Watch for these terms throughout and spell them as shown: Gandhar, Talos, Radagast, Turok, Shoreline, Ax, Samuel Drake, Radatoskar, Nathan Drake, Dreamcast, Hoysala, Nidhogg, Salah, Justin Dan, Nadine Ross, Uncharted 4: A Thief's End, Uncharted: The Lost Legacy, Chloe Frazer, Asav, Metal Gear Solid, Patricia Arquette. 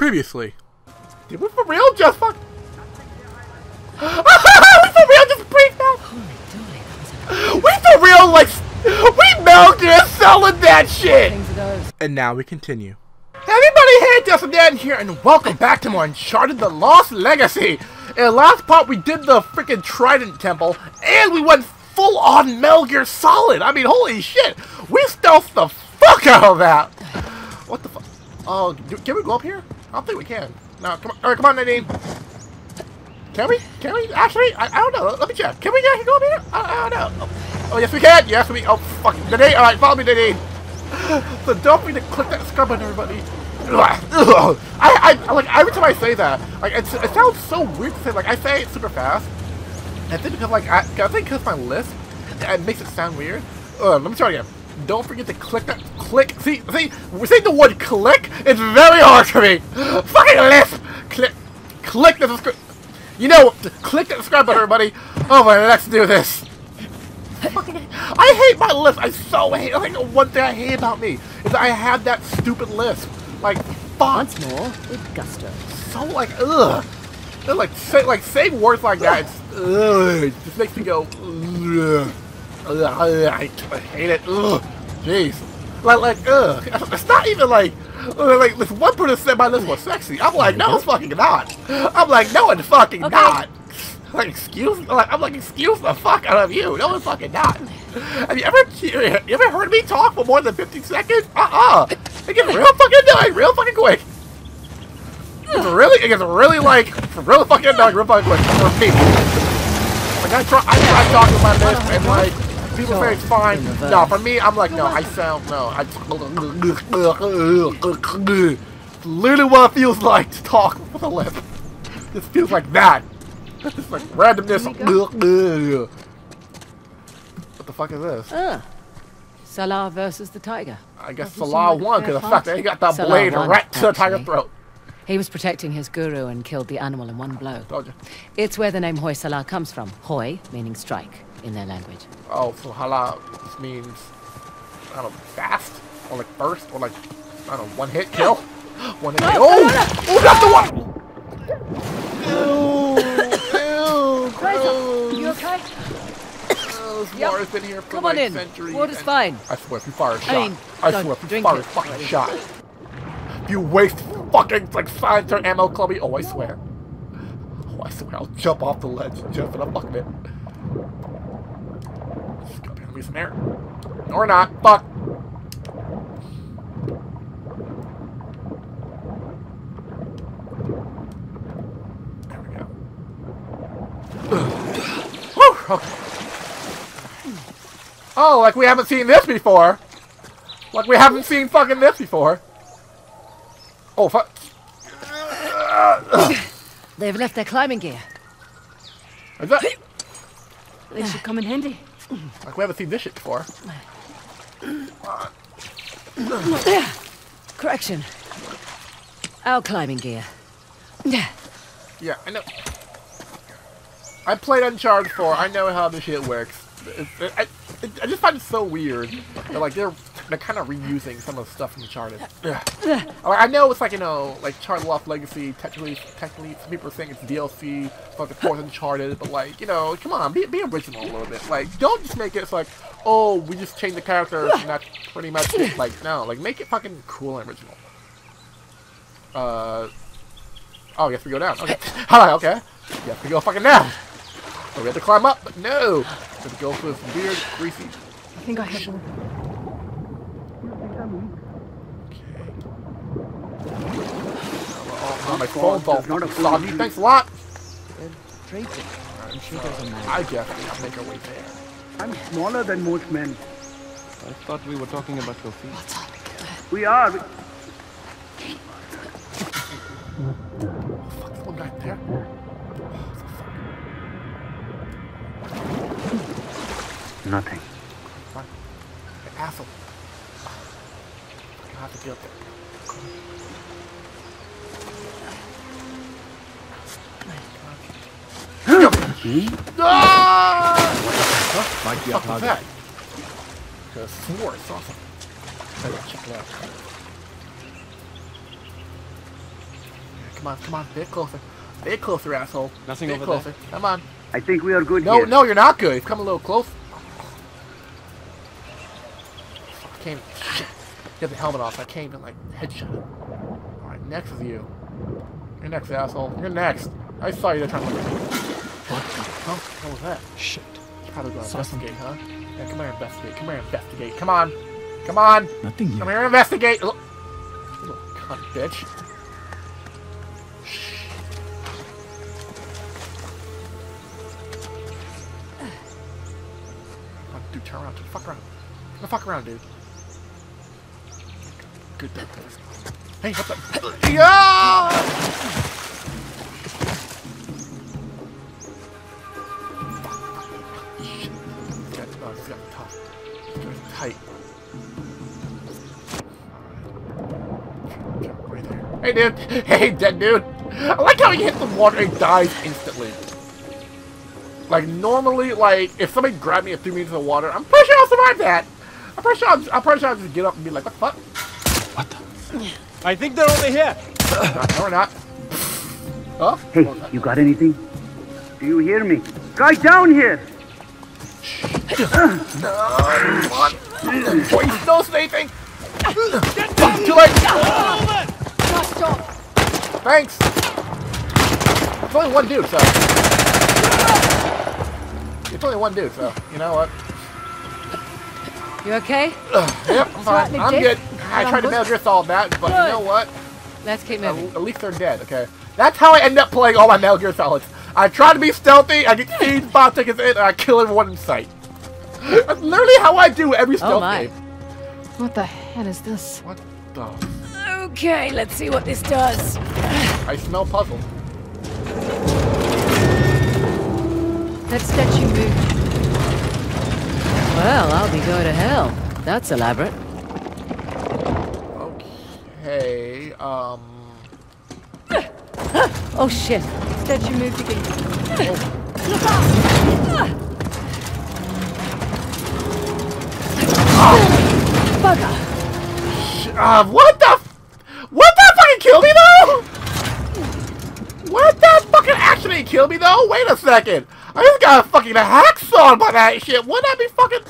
previously. Did we for real just fuck? We for real just break that? We for real like we milked it selling that shit. And now we continue. Everybody here, Justin Dan here, and welcome back to more Uncharted: The Lost Legacy. In the last part, we did the freaking Trident Temple, and we went full on Metal Gear Solid. I mean, holy shit, we stealthed the fuck out of that. What the fuck? Oh, can we go up here? I don't think we can. No, come on, all right, come on, Nadine. Can we? Can we? Actually, I don't know. Let me check. Can we actually go up here? I don't know. Oh, yes we can. Yes we. Oh, fuck, Nadine. All right, follow me, Nadine. So don't forget to click that subscribe button, everybody. I like every time I say that, like it sounds so weird to say. Like I say it super fast. I think because like I think because my lisp, it makes it sound weird. Let me try again. Don't forget to click that click. See, we say the word click. It's very hard for me. Fucking lisp. Click the subscribe. You know, click that subscribe button, everybody. Oh my, let's do this. Fucking, I hate my lisp. I so hate. Like one thing I hate about me is that I have that stupid lisp. Like, fuck. Once more with gusto. So like, ugh. They're like saying words like that. It's, ugh. It just makes me go. Ugh. I hate it. Ugh. Jeez. Like, ugh. It's not even like this one person said my list was sexy. I'm like, no, it's fucking not. I'm like, no, it's fucking not. Like, excuse me? Like, I'm like, excuse the fuck out of you. No, it's fucking not. Have you ever heard me talk for more than 50 seconds? It gets real fucking annoying, real fucking quick. It gets really fucking annoying, real fucking quick for me. Like, I try talking my list and, like, people say it's fine. No, for me, I'm like, no, I sound, no. I just, literally what it feels like to talk with a lip. It feels like that. It's like randomness. What the fuck is this? Salah versus the tiger. I guess Salah won because the fact that he got that blade right to the tiger's throat. He was protecting his guru and killed the animal in one blow. Told you. It's where the name Hoysala comes from. Hoy meaning strike in their language. Oh, so Hala means, I don't know, fast? Or like burst? Or like, I don't know, one hit kill? One hit kill. Oh! Oh, that's the one! You okay? Water's been here for like centuries. Water's fine. I swear, if you fire a shot, I swear, if you fire a fucking shot, if you waste fucking like silencer ammo, Chloe. Oh, I swear, I'll jump off the ledge just for the fuck of it. Just go down, be some air, or not. Fuck. Okay. Oh, like we haven't seen this before. Like we haven't seen fucking this before. Oh, fuck. They've left their climbing gear. Is that? They should come in handy. Like we haven't seen this shit before. Correction. Our climbing gear. Yeah, I know. I played Uncharted 4. I know how this shit works. I just find it so weird. Like they're kind of reusing some of the stuff from Uncharted. I know it's like, you know, like Uncharted: Lost Legacy. Technically, some people are saying it's DLC, like the fourth Uncharted. But like, you know, come on, be original a little bit. Like, don't just make it so like, oh, we just changed the characters and that's pretty much it. Like, no, like make it fucking cool and original. Oh, yes, we go down. Okay. Hi. Okay. Yes, we go fucking down. So we have to climb up, but no! We have to go through this weird, greasy... I think I hit him. Okay. My phone's all soggy. Thanks a lot! I guess we have to make our way there. I'm smaller than most men. I thought we were talking about your feet. What's up? We are! Oh, fuck, there's one guy there. Nothing. Fuck. An asshole. I have to deal with it. No! Might be a hug. The sword is awesome. I gotta check it out. Come on, come on, bit closer. Bit closer, asshole. Nothing bit over closer. There. Come on. I think we are good here. No, you're not good. You've come a little close. I can't... Shit. Get the helmet off. I can't even, like, headshot. Alright, next is you. You're next, asshole. You're next. I saw you there trying to look at me. What the hell? What was that? Shit. You probably going to investigate, huh? Yeah, come here and investigate. Come here and investigate. Come on. Come on. Nothing yet. Come here and investigate. Look. Little cunt, bitch. Dude, turn around. Turn the fuck around. Turn the fuck around, dude. Good duck. Hey, what the? Yeah! Shit. He's got me tough. He's got me tight. Alright. Jump right there. Hey, dude. Hey, dead dude. I like how he hits the water and dies instantly. Like, normally, like, if somebody grabbed me and threw me into the water, I'm pretty sure I'll survive that. I'm pretty sure I'll just get up and be like, what the fuck? What the? I think they're over here. No, we're not. Huh? Hey, you got anything? Do you hear me? Guy down here! No, what? Boy, you still sleeping? Get down! Too late! Thanks! It's only one dude, so... It's only one dude, so you know what? You okay? Yep, I'm fine. I'm good. I tried to Metal Gear Solid that, but you know what? Let's keep moving. At least they're dead, okay? That's how I end up playing all my Metal Gear Solids. I try to be stealthy, I get these bomb tickets in, and I kill everyone in sight. That's literally how I do every stealth game. What the hell is this? What the? Okay, let's see what this does. I smell puzzled. That statue moved. Well, I'll be going to hell. That's elaborate. Okay, oh shit. Statue moved again. Oh. Bugger. What the f- What the fucking killed me though? What the fucking actually killed me though? Wait a second. I just got a fucking hacksaw by that shit. Wouldn't that be fucking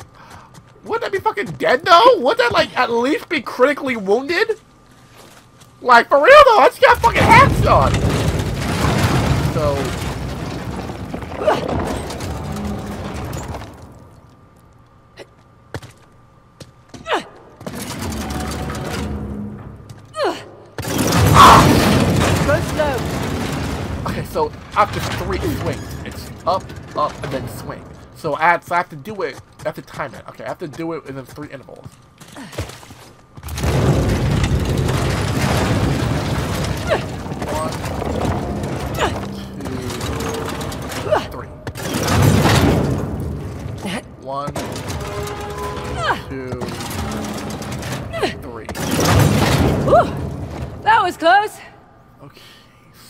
dead though? Would that like at least be critically wounded? Like for real though, I just got fucking hacksaw. So okay, so after 3 swings. Up, up, and then swing. So I have to do it. I have to time it. Okay, I have to do it within 3 intervals. One, two, three. Ooh, that was close. Okay,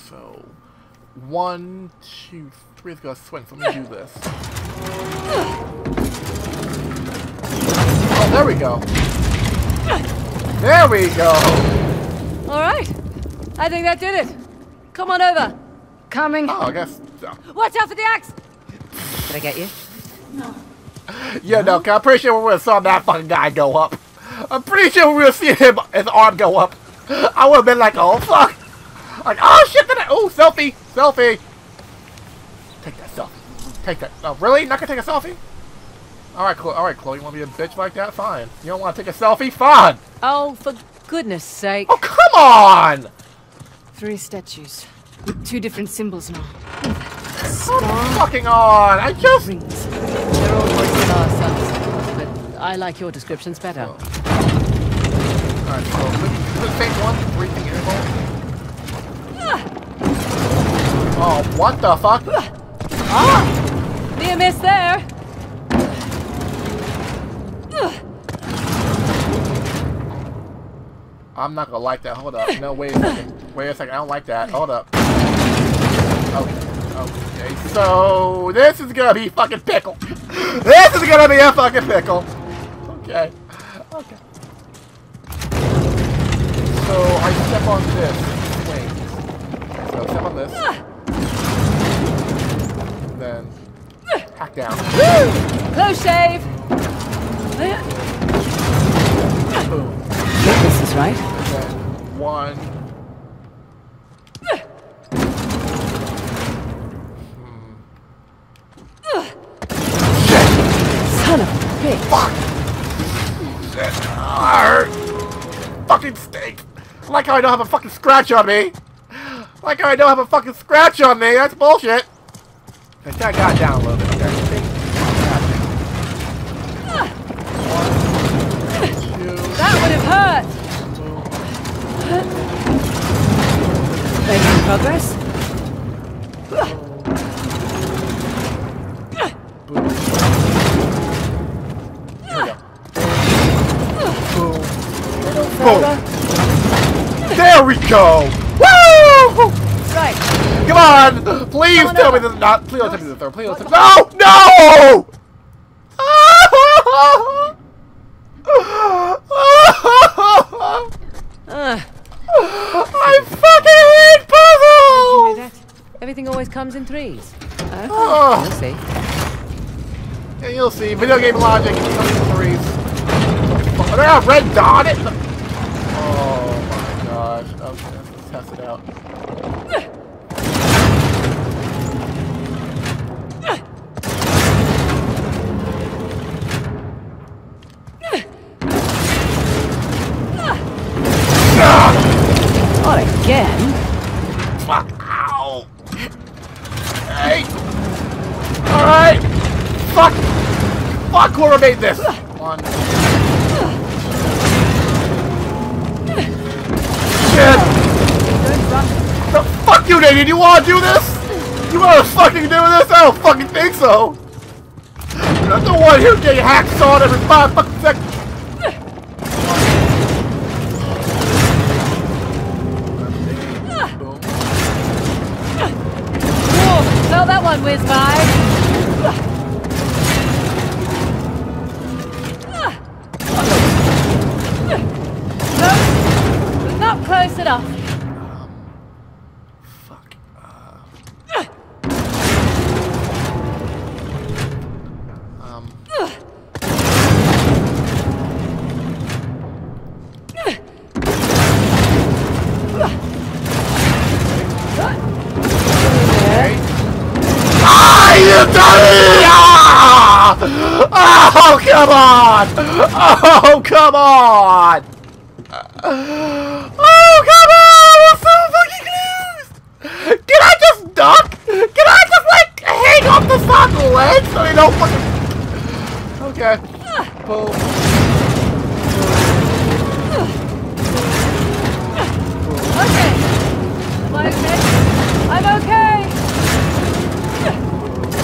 so 1, 2, 3 is gonna swing, so let me do this. Oh, there we go. There we go. Alright. I think that did it. Come on over. Coming. Oh, I guess. Watch out for the axe! Did I get you? No. Yeah, no, I'm pretty sure we would have saw that fucking guy go up. I'm pretty sure we would have seen his arm go up. I would have been like, oh fuck. Like, oh shit, did I? Oh, selfie! Selfie! Take that selfie. Take that. Oh, really? Not gonna take a selfie? Alright, Chloe. Alright, Chloe. You wanna be a bitch like that? Fine. You don't wanna take a selfie? Fine! Oh, for goodness sake. Oh, come on! 3 statues. With 2 different symbols now. Come fucking on! I just... Rings. They're all voices of our sons, but I like your descriptions better. Oh. Alright, so let's take 1 breathing interval. Oh, what the fuck? Ah! Near miss there! I'm not gonna like that, hold up. No, wait a second. Wait a second, I don't like that. Hold up. Okay, okay. So, this is gonna be fucking pickle. This is gonna be a fucking pickle. Okay. Okay. So, I step on this. Wait. So step on this. And then hack down. Low shave. Boom. This is right. And then one. Son of a bitch. Fuck. That hurt. Fucking steak. Like how I don't have a fucking scratch on me. Like I don't have a fucking scratch on me. That's bullshit. I got down a little bit. Okay. One, two. That would have hurt. Making progress. Boom. Boom. Boom. There we go. Right. Come on! Please tell me this is not. Please don't tell me this is third. Please don't tell me. No! No! I fucking hate puzzles! Everything always comes in threes. Okay. Oh. You'll see. Yeah, you'll see. Video game logic comes in threes. Oh, they have red dot it. Oh my gosh. Okay, let's test it out. Again? Fuck! Ow! Hey! Alright! Fuck! Fuck whoever made this! One. Shit! The fuck you, Nadine! You wanna do this? You wanna fucking do this? I don't fucking think so! You're not the one who's getting hacksawed every 5 fucking seconds! Well, that one whizzed by. No, not close enough. Fuck. Oh, come on! Oh, come on! Oh, come on! I'm so fucking confused! Can I just duck? Can I just, like, hang off the side of the ledge so they don't fucking... Okay. Boom. Okay. Am I okay? I'm okay!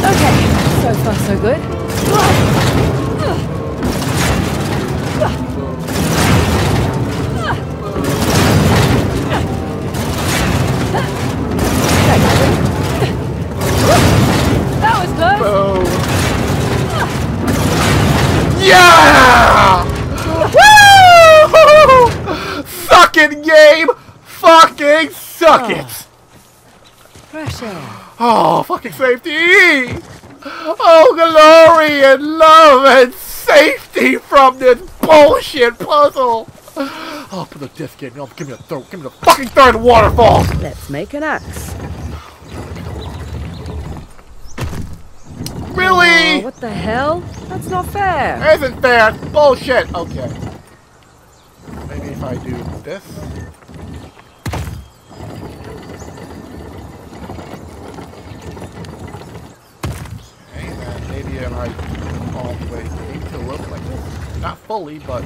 Okay. So far, so good. That was close. Oh. Yeah! Woo! Fucking game! Fucking suck it! Pressure. Oh, fucking safety! Oh, glory and love and safety from this bullshit puzzle! Oh, put the disc in. Oh, give me the third. Give me the fucking third waterfall! Let's make an axe. Really? Oh, what the hell? That's not fair. That isn't fair. It's bullshit. Okay. Maybe if I do this. Maybe I'm all the way to look like this. Not fully, but...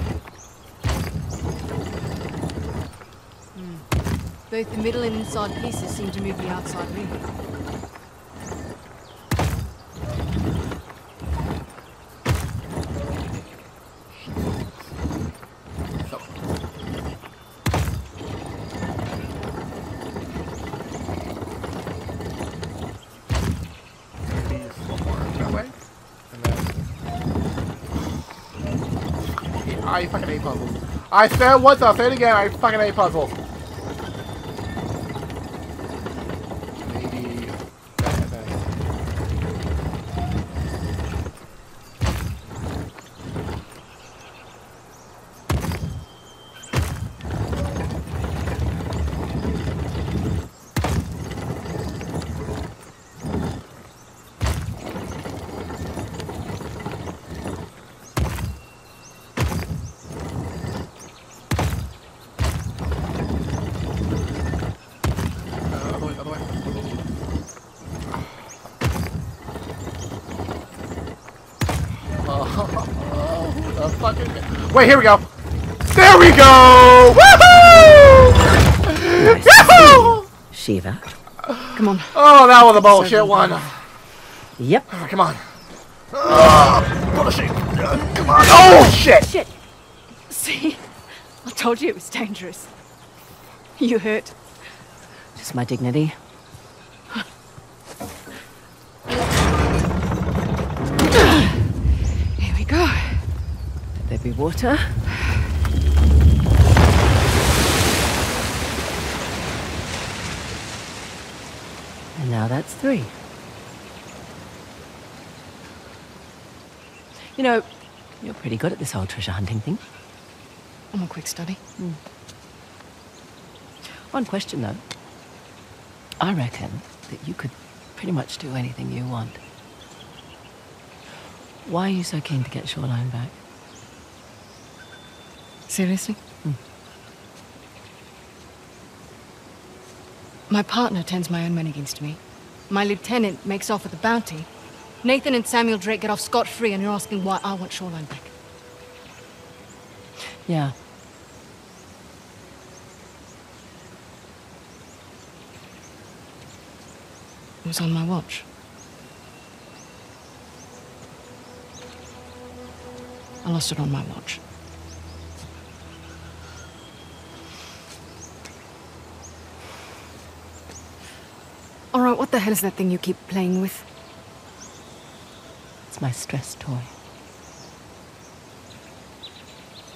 Both the middle and inside pieces seem to move the outside ring. I fucking hate puzzles. I said once, I'll say it again, I fucking hate puzzles. motherfucker. Wait, here we go. There we go! Woohoo! Nice. Yahoo! Shiva, come on. Oh, that was a bullshit one. Yep. Oh, come on. Come on. Oh, shit! Shit. See? I told you it was dangerous. You hurt. Just my dignity. Here we go. Let there be water. And now that's three. You know, you're pretty good at this whole treasure hunting thing. I'm a quick study. Mm. One question, though. I reckon that you could pretty much do anything you want. Why are you so keen to get Shoreline back? Seriously? Mm. My partner turns my own men against me. My lieutenant makes off with the bounty. Nathan and Samuel Drake get off scot-free, and you're asking why I want Shoreline back. Yeah. It was on my watch. I lost it on my watch. All right, what the hell is that thing you keep playing with? It's my stress toy.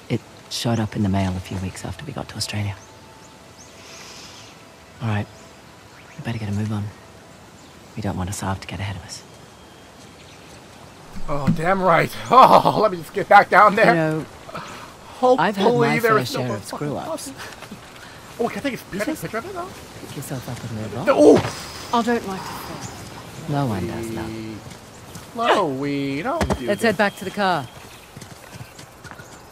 It showed up in the mail a few weeks after we got to Australia. All right, we better get a move on. We don't want Asav to get ahead of us. Oh, damn right. Oh, let me just get back down there. You know, I've had my fair share of screw-ups. Oh, can I take a picture of it, though? Pick yourself up and move on. Oh! I don't like it. No one does that. No, we don't do Let's head back to the car.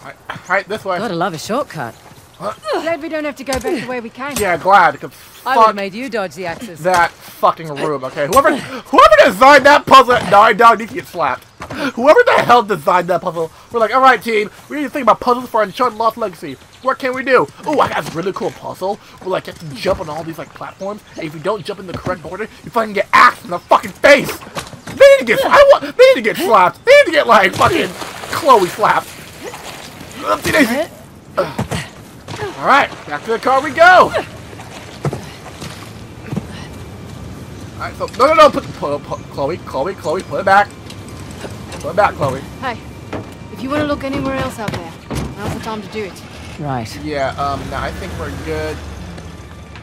All right, this way. Gotta love a shortcut. What? Glad we don't have to go back the way we came. Yeah, glad. I would have made you dodge the axis. That fucking room, okay. Whoever designed that puzzle, no, you can get slapped. Whoever the hell designed that puzzle, we're like, all right, team, we need to think about puzzles for Uncharted: Lost Legacy. What can we do? Oh, I got this really cool puzzle. We're like, you have to jump on all these like platforms, and if you don't jump in the correct order, you fucking get axed in the fucking face. They need to get slapped. They need to get like fucking Chloe slapped. All right, back to the car we go. All right, so no, put Chloe, put it back, Chloe. Hey, if you want to look anywhere else out there, now's the time to do it. Right. Yeah. No, I think we're good.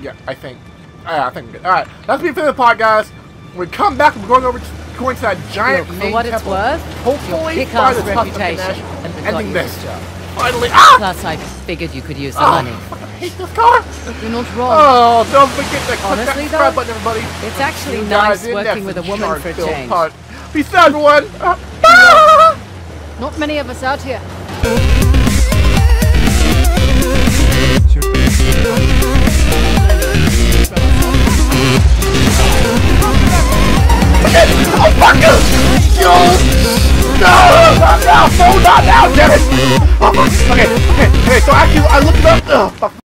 Yeah, I think we're good. All right, that's been for the pod, guys. When we come back, we're going to that giant main temple. Hopefully, by the reputation and ending this job. Finally, Plus, I figured you could use the money. I hate this car. You're not wrong. Oh, don't forget to click that subscribe button, everybody. It's actually nice working with a woman for a change. Peace out, everyone. Not many of us out here. Oh, fuck you! No, not now, damn it! Oh, okay, so actually, I looked it up.